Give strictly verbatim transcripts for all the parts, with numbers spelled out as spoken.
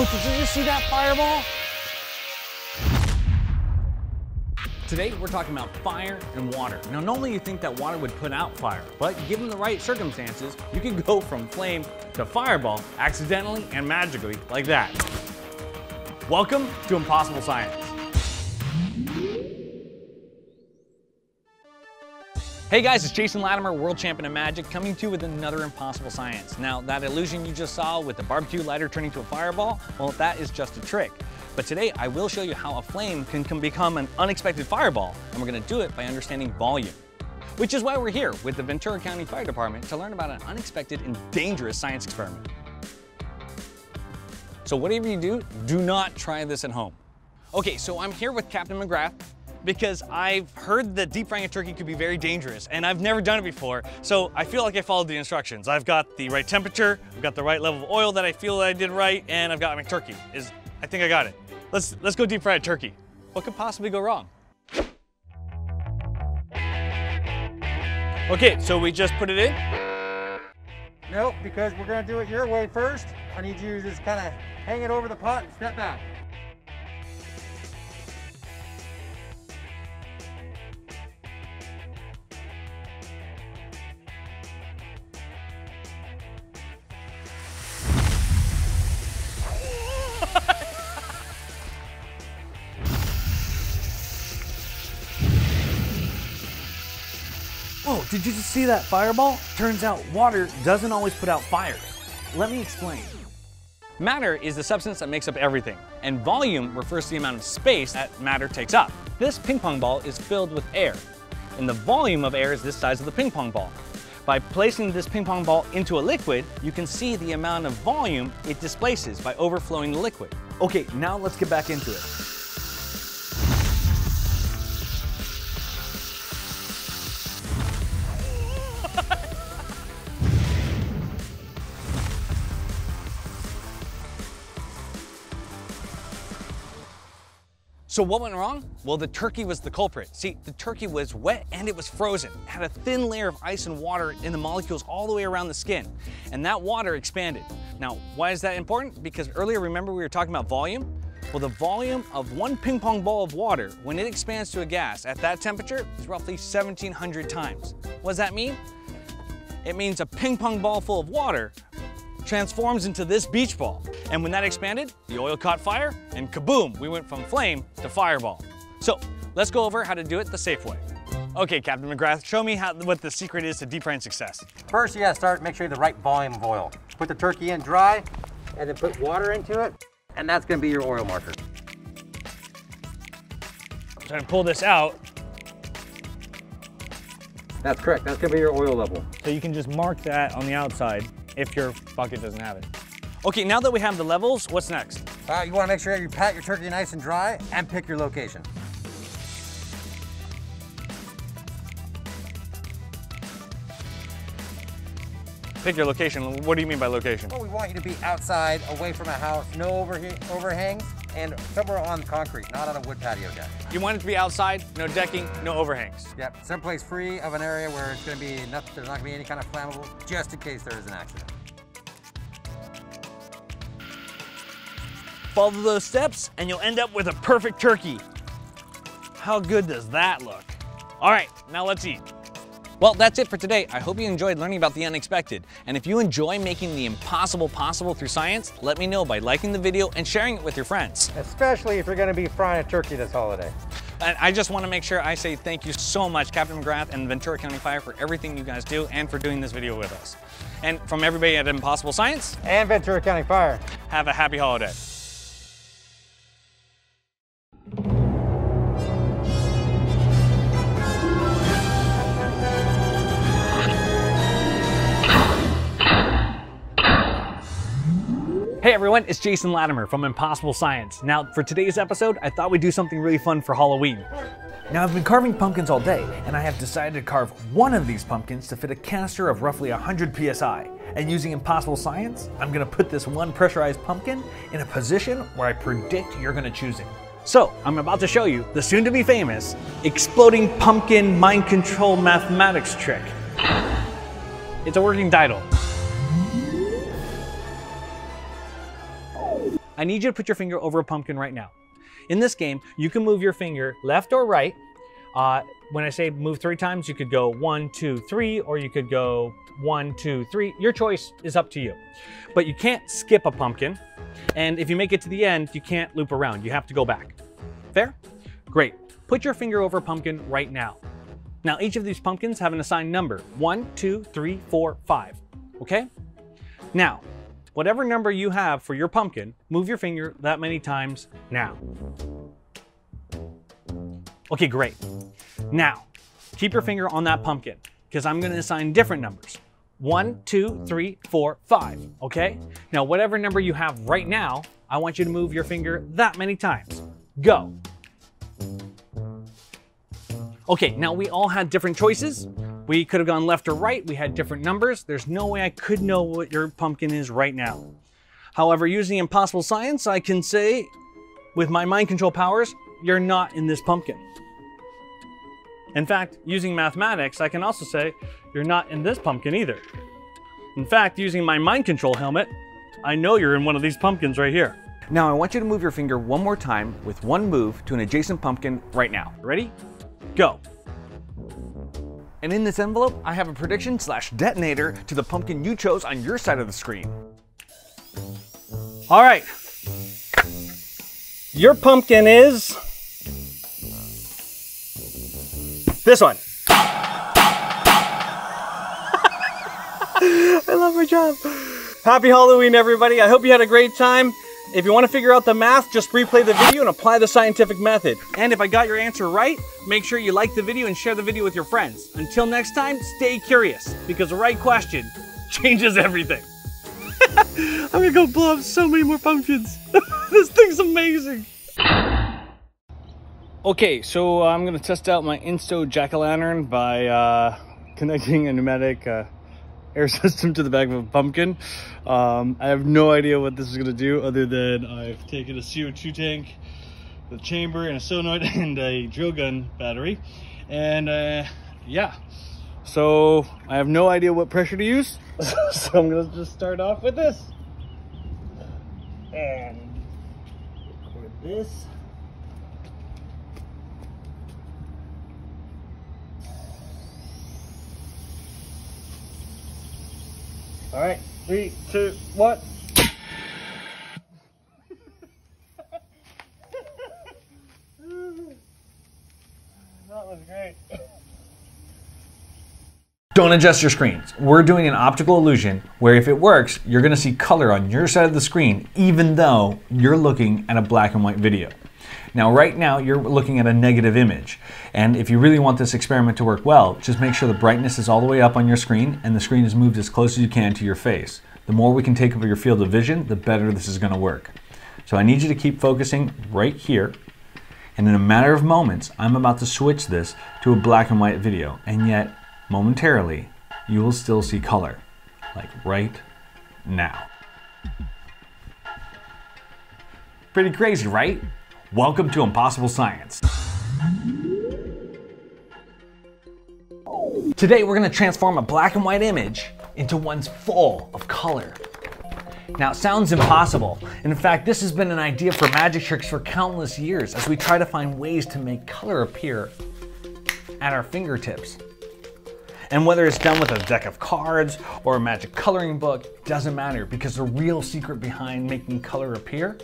Wow, did you just see that fireball? Today, we're talking about fire and water. Now, normally you think that water would put out fire, but given the right circumstances, you can go from flame to fireball accidentally and magically like that. Welcome to Impossible Science. Hey guys, it's Jason Latimer, world champion of magic, coming to you with another Impossible Science. Now, that illusion you just saw with the barbecue lighter turning to a fireball, well, that is just a trick. But today, I will show you how a flame can, can become an unexpected fireball, and we're gonna do it by understanding volume. Which is why we're here with the Ventura County Fire Department to learn about an unexpected and dangerous science experiment. So whatever you do, do not try this at home. Okay, so I'm here with Captain McGrath because I've heard that deep frying a turkey could be very dangerous, and I've never done it before, so I feel like I followed the instructions. I've got the right temperature, I've got the right level of oil that I feel that I did right, and I've got my turkey. Is I think I got it. Let's, let's go deep fry a turkey. What could possibly go wrong? Okay, so we just put it in? Nope, because we're gonna do it your way first. I need you to just kind of hang it over the pot and step back. Oh, did you just see that fireball? Turns out water doesn't always put out fires. Let me explain. Matter is the substance that makes up everything, and volume refers to the amount of space that matter takes up. This ping pong ball is filled with air, and the volume of air is this size of the ping pong ball. By placing this ping pong ball into a liquid, you can see the amount of volume it displaces by overflowing the liquid. Okay, now let's get back into it. So what went wrong? Well, the turkey was the culprit. See, the turkey was wet and it was frozen. It had a thin layer of ice and water in the molecules all the way around the skin. And that water expanded. Now, why is that important? Because earlier, remember we were talking about volume? Well, the volume of one ping pong ball of water, when it expands to a gas at that temperature, is roughly seventeen hundred times. What does that mean? It means a ping pong ball full of water transforms into this beach ball. And when that expanded, the oil caught fire, and kaboom, we went from flame to fireball. So let's go over how to do it the safe way. Okay, Captain McGrath, show me how, what the secret is to deep frying success. First, you gotta start, make sure you have the right volume of oil. Put the turkey in dry, and then put water into it, and that's gonna be your oil marker. I'm trying to pull this out. That's correct, that's gonna be your oil level. So you can just mark that on the outside if your bucket doesn't have it. Okay, now that we have the levels, what's next? Uh, you want to make sure you pat your turkey nice and dry and pick your location. Pick your location? What do you mean by location? Well, we want you to be outside, away from a house, no overhe overhangs, and somewhere on concrete, not on a wood patio deck. You want it to be outside, no decking, no overhangs? Yep, someplace free of an area where it's going to be nothing, there's not going to be any kind of flammable, just in case there is an accident. Follow those steps and you'll end up with a perfect turkey. How good does that look? All right, now let's eat. Well, that's it for today. I hope you enjoyed learning about the unexpected. And if you enjoy making the impossible possible through science, let me know by liking the video and sharing it with your friends. Especially if you're gonna be frying a turkey this holiday. And I just wanna make sure I say thank you so much, Captain McGrath and Ventura County Fire, for everything you guys do and for doing this video with us. And from everybody at Impossible Science and Ventura County Fire, have a happy holiday. Hey everyone, it's Jason Latimer from Impossible Science. Now, for today's episode, I thought we'd do something really fun for Halloween. Now, I've been carving pumpkins all day, and I have decided to carve one of these pumpkins to fit a canister of roughly one hundred P S I. And using Impossible Science, I'm gonna put this one pressurized pumpkin in a position where I predict you're gonna choose it. So, I'm about to show you the soon-to-be famous exploding pumpkin mind control mathematics trick. It's a working title. I need you to put your finger over a pumpkin right now. In this game, you can move your finger left or right. Uh, when I say move three times, you could go one, two, three, or you could go one, two, three. Your choice is up to you. But you can't skip a pumpkin. And if you make it to the end, you can't loop around. You have to go back. Fair? Great. Put your finger over a pumpkin right now. Now, each of these pumpkins have an assigned number. One, two, three, four, five. Okay? Now, whatever number you have for your pumpkin, move your finger that many times now. Okay, great. Now, keep your finger on that pumpkin because I'm going to assign different numbers. One, two, three, four, five. Okay? Now, whatever number you have right now, I want you to move your finger that many times. Go. Okay, now we all had different choices. We could have gone left or right. We had different numbers. There's no way I could know what your pumpkin is right now. However, using Impossible Science, I can say with my mind control powers, you're not in this pumpkin. In fact, using mathematics, I can also say you're not in this pumpkin either. In fact, using my mind control helmet, I know you're in one of these pumpkins right here. Now I want you to move your finger one more time with one move to an adjacent pumpkin right now. Ready? Go. And in this envelope, I have a prediction slash detonator to the pumpkin you chose on your side of the screen. All right. Your pumpkin is this one. I love my job. Happy Halloween, everybody. I hope you had a great time. If you want to figure out the math, just replay the video and apply the scientific method. And if I got your answer right, make sure you like the video and share the video with your friends. Until next time, stay curious, because the right question changes everything. I'm gonna go blow up so many more pumpkins. This thing's amazing. Okay, so I'm gonna test out my Insto jack-o'-lantern by uh, connecting a pneumatic uh, air system to the back of a pumpkin. Um, I have no idea what this is gonna do other than I've taken a C O two tank, the chamber, and a solenoid, and a drill gun battery. And uh, yeah, so I have no idea what pressure to use. So I'm gonna just start off with this. And record this. All right, three, two, one. That was great. Don't adjust your screens. We're doing an optical illusion where if it works, you're gonna see color on your side of the screen, even though you're looking at a black and white video. Now, right now, you're looking at a negative image. And if you really want this experiment to work well, just make sure the brightness is all the way up on your screen and the screen is moved as close as you can to your face. The more we can take over your field of vision, the better this is going to work. So I need you to keep focusing right here. And in a matter of moments, I'm about to switch this to a black and white video. And yet, momentarily, you will still see color. Like right now. Pretty crazy, right? Welcome to Impossible Science. Today we're going to transform a black and white image into one's full of color. Now it sounds impossible, and in fact this has been an idea for magic tricks for countless years as we try to find ways to make color appear at our fingertips. And whether it's done with a deck of cards or a magic coloring book, it doesn't matter because the real secret behind making color appear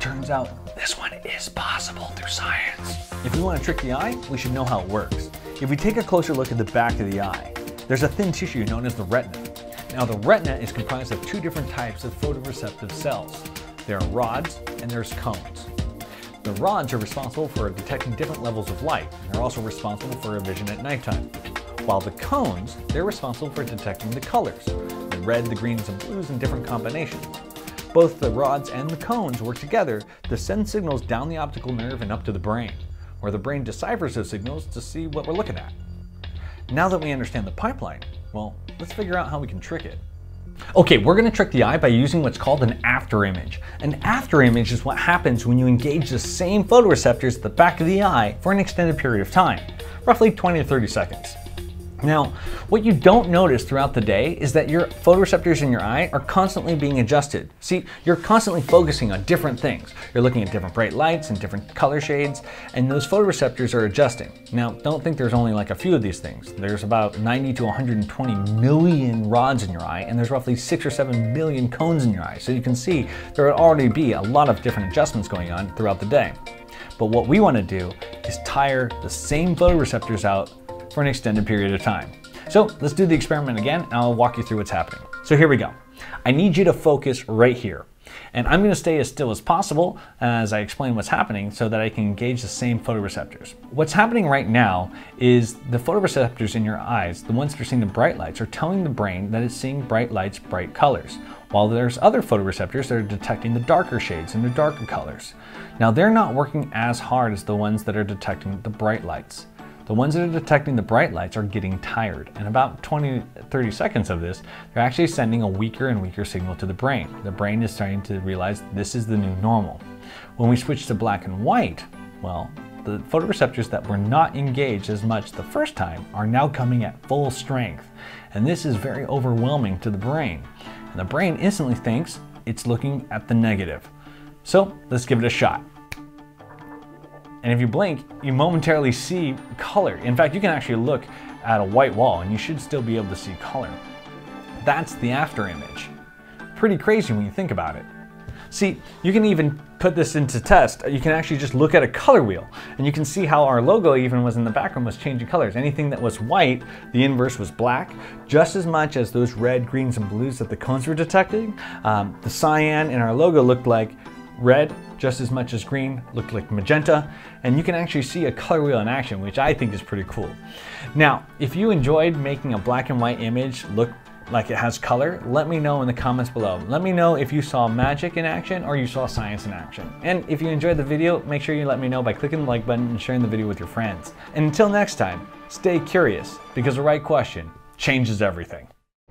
turns out this one is possible through science. If we want to trick the eye, we should know how it works. If we take a closer look at the back of the eye, there's a thin tissue known as the retina. Now the retina is comprised of two different types of photoreceptive cells. There are rods and there's cones. The rods are responsible for detecting different levels of light. And they're also responsible for vision at nighttime. While the cones, they're responsible for detecting the colors, the red, the greens, and blues in different combinations. Both the rods and the cones work together to send signals down the optical nerve and up to the brain, where the brain deciphers those signals to see what we're looking at. Now that we understand the pipeline, well, let's figure out how we can trick it. Okay, we're going to trick the eye by using what's called an after image. An after image is what happens when you engage the same photoreceptors at the back of the eye for an extended period of time, roughly twenty to thirty seconds. Now, what you don't notice throughout the day is that your photoreceptors in your eye are constantly being adjusted. See, you're constantly focusing on different things. You're looking at different bright lights and different color shades, and those photoreceptors are adjusting. Now, don't think there's only like a few of these things. There's about ninety to one hundred twenty million rods in your eye, and there's roughly six or seven million cones in your eye. So you can see there would already be a lot of different adjustments going on throughout the day. But what we want to do is tire the same photoreceptors out for an extended period of time. So let's do the experiment again, and I'll walk you through what's happening. So here we go. I need you to focus right here. And I'm gonna stay as still as possible as I explain what's happening so that I can engage the same photoreceptors. What's happening right now is the photoreceptors in your eyes, the ones that are seeing the bright lights, are telling the brain that it's seeing bright lights, bright colors, while there's other photoreceptors that are detecting the darker shades and the darker colors. Now they're not working as hard as the ones that are detecting the bright lights. The ones that are detecting the bright lights are getting tired, and about twenty to thirty seconds of this, they're actually sending a weaker and weaker signal to the brain. The brain is starting to realize this is the new normal. When we switch to black and white, well, the photoreceptors that were not engaged as much the first time are now coming at full strength, and this is very overwhelming to the brain. And the brain instantly thinks it's looking at the negative. So let's give it a shot. And if you blink, you momentarily see color. In fact, you can actually look at a white wall and you should still be able to see color. That's the after image. Pretty crazy when you think about it. See, you can even put this into test. You can actually just look at a color wheel and you can see how our logo even was in the background was changing colors. Anything that was white, the inverse was black, just as much as those red, greens, and blues that the cones were detecting. Um, the cyan in our logo looked like red, just as much as green, looked like magenta, and you can actually see a color wheel in action, which I think is pretty cool. Now, if you enjoyed making a black and white image look like it has color, let me know in the comments below. Let me know if you saw magic in action or you saw science in action. And if you enjoyed the video, make sure you let me know by clicking the like button and sharing the video with your friends. And until next time, stay curious, because the right question changes everything.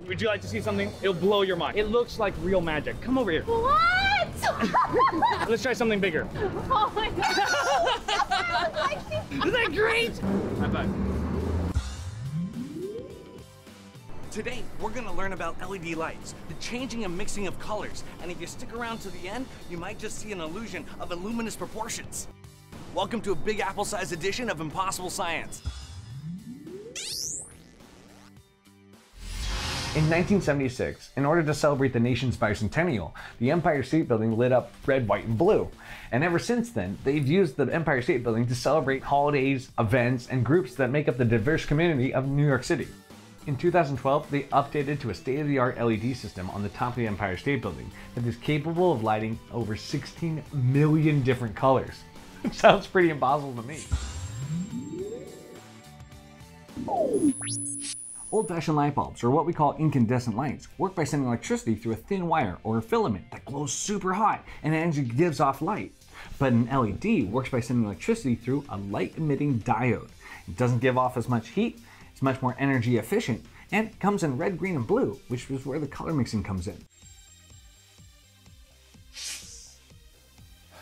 Would you like to see something? It'll blow your mind. It looks like real magic. Come over here. What? Let's try something bigger. Oh my God. Isn't that great? High five. Today, we're gonna learn about L E D lights, the changing and mixing of colors. And if you stick around to the end, you might just see an illusion of luminous proportions. Welcome to a big apple-sized edition of Impossible Science. In nineteen seventy-six, in order to celebrate the nation's bicentennial, the Empire State Building lit up red, white, and blue. And ever since then, they've used the Empire State Building to celebrate holidays, events, and groups that make up the diverse community of New York City. In two thousand twelve, they updated to a state-of-the-art L E D system on the top of the Empire State Building that is capable of lighting over sixteen million different colors. It sounds pretty impossible to me. Oh. Old-fashioned light bulbs, or what we call incandescent lights, work by sending electricity through a thin wire or a filament that glows super hot and actually gives off light. But an L E D works by sending electricity through a light-emitting diode. It doesn't give off as much heat, it's much more energy efficient, and it comes in red, green, and blue, which is where the color mixing comes in.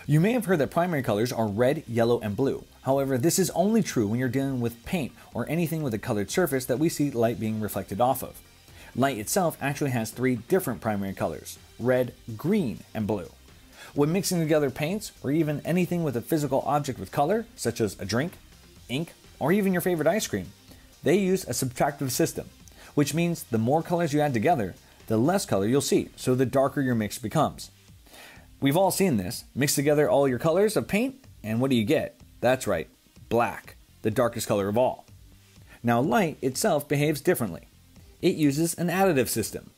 You may have heard that primary colors are red, yellow, and blue. However, this is only true when you're dealing with paint or anything with a colored surface that we see light being reflected off of. Light itself actually has three different primary colors: red, green, and blue. When mixing together paints or even anything with a physical object with color, such as a drink, ink, or even your favorite ice cream, they use a subtractive system, which means the more colors you add together, the less color you'll see, so the darker your mix becomes. We've all seen this. Mix together all your colors of paint, and what do you get? That's right, black, the darkest color of all. Now light itself behaves differently. It uses an additive system.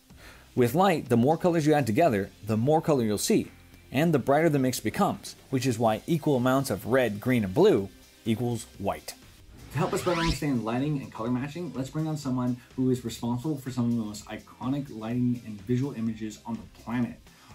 With light, the more colors you add together, the more color you'll see, and the brighter the mix becomes, which is why equal amounts of red, green, and blue equals white. To help us better understand lighting and color matching, let's bring on someone who is responsible for some of the most iconic lighting and visual images on the planet.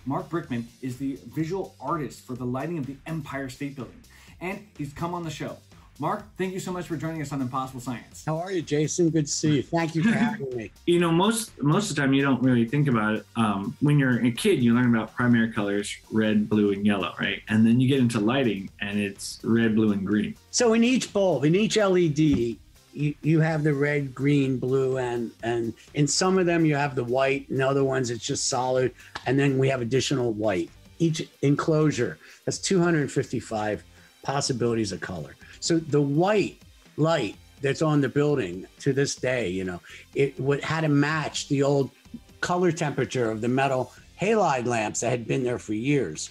Mark Brickman is the visual artist for the lighting of the Empire State Building, and he's come on the show. Mark, thank you so much for joining us on Impossible Science. How are you, Jason? Good to see you. Thank you for having me. You know, most most of the time you don't really think about it. Um, when you're a kid, you learn about primary colors, red, blue, and yellow, right? And then you get into lighting, and it's red, blue, and green. So in each bulb, in each L E D, you, you have the red, green, blue, and and in some of them you have the white, in other ones it's just solid, and then we have additional white. Each enclosure, that's two hundred fifty-five possibilities of color. So the white light that's on the building to this day, you know, it would had to match the old color temperature of the metal halide lamps that had been there for years.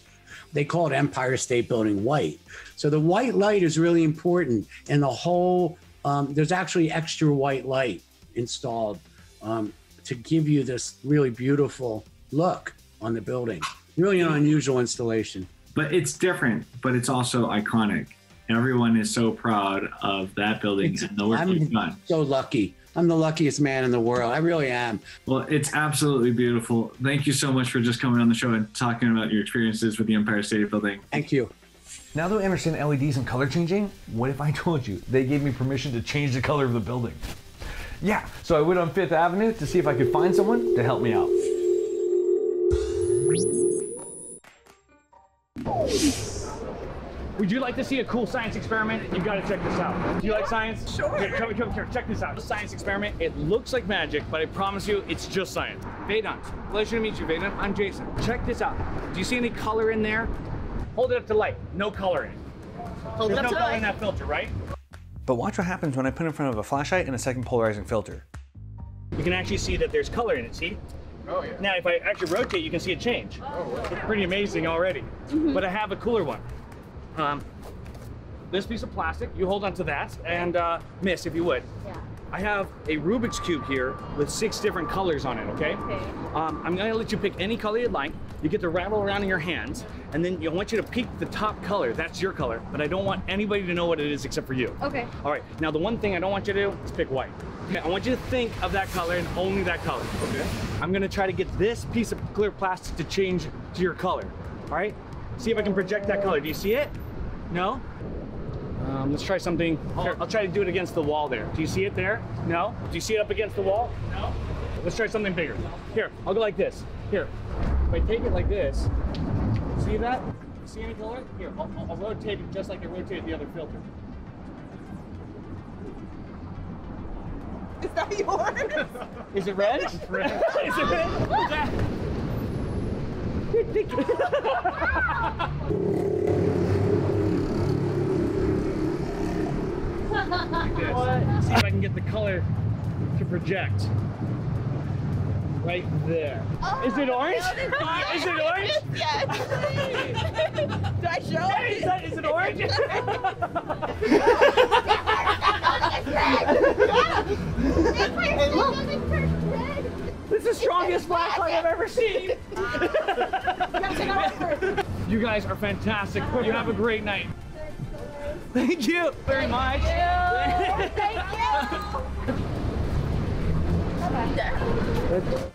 They called Empire State Building white. So the white light is really important, and the whole, um, there's actually extra white light installed um, to give you this really beautiful look on the building. Really an unusual installation. But it's different, but it's also iconic. Everyone is so proud of that building it's, and the work you've done. So lucky. I'm the luckiest man in the world. I really am. Well, it's absolutely beautiful. Thank you so much for just coming on the show and talking about your experiences with the Empire State Building. Thank you. Now that I understand L E Ds and color changing, what if I told you they gave me permission to change the color of the building? Yeah, so I went on Fifth Avenue to see if I could find someone to help me out. Would you like to see a cool science experiment? You've got to check this out. Do you like science? Sure. Here, come, come here, check this out. Science experiment. It looks like magic, but I promise you, it's just science. Vedant, pleasure to meet you, Vedant. I'm Jason. Check this out. Do you see any color in there? Hold it up to light. No color in it. Hold There's it up no to color light. in that filter, right? But watch what happens when I put in front of a flashlight and a second polarizing filter. You can actually see that there's color in it, see? Oh, yeah. Now, if I actually rotate, you can see it change. Oh, wow. It's pretty amazing already. Mm-hmm. But I have a cooler one. Um, this piece of plastic, you hold on to that, and uh, miss, if you would. Yeah. I have a Rubik's Cube here with six different colors on it, okay? okay. Um, I'm gonna let you pick any color you'd like. You get to rattle around in your hands, and then I want you to pick the top color. That's your color, but I don't want anybody to know what it is except for you. Okay. All right, now the one thing I don't want you to do is pick white. Okay, I want you to think of that color and only that color. Okay. I'm gonna try to get this piece of clear plastic to change to your color, all right? See if I can project that color. Do you see it? No? Um, let's try something. Here, I'll try to do it against the wall there. Do you see it there? No? Do you see it up against the wall? No? Let's try something bigger. Here, I'll go like this. Here. If I take it like this, see that? See any color? Here, I'll, I'll rotate it just like I rotated the other filter. Is that yours? Is it red? It's red. Is it red? Is that... Like this. What? See if I can get the color to project right there. Oh, is it orange? No, is it orange? Yes. Do I show it? Is, that, is it orange? This is the strongest flashlight I've ever seen. You guys are fantastic. You have a great night. Thank you very much. Thank you. Thank you. Bye-bye.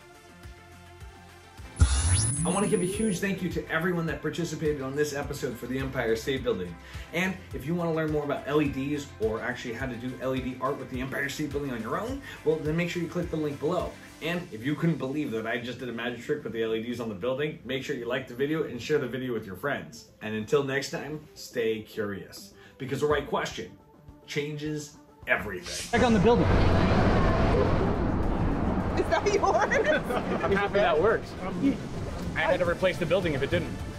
I want to give a huge thank you to everyone that participated on this episode for the Empire State Building. And if you want to learn more about L E Ds or actually how to do L E D art with the Empire State Building on your own, well, then make sure you click the link below. And if you couldn't believe that I just did a magic trick with the L E Ds on the building, make sure you like the video and share the video with your friends. And until next time, stay curious. Because the right question changes everything. Check on the building. Is that yours? I'm happy that works. I had to replace the building if it didn't.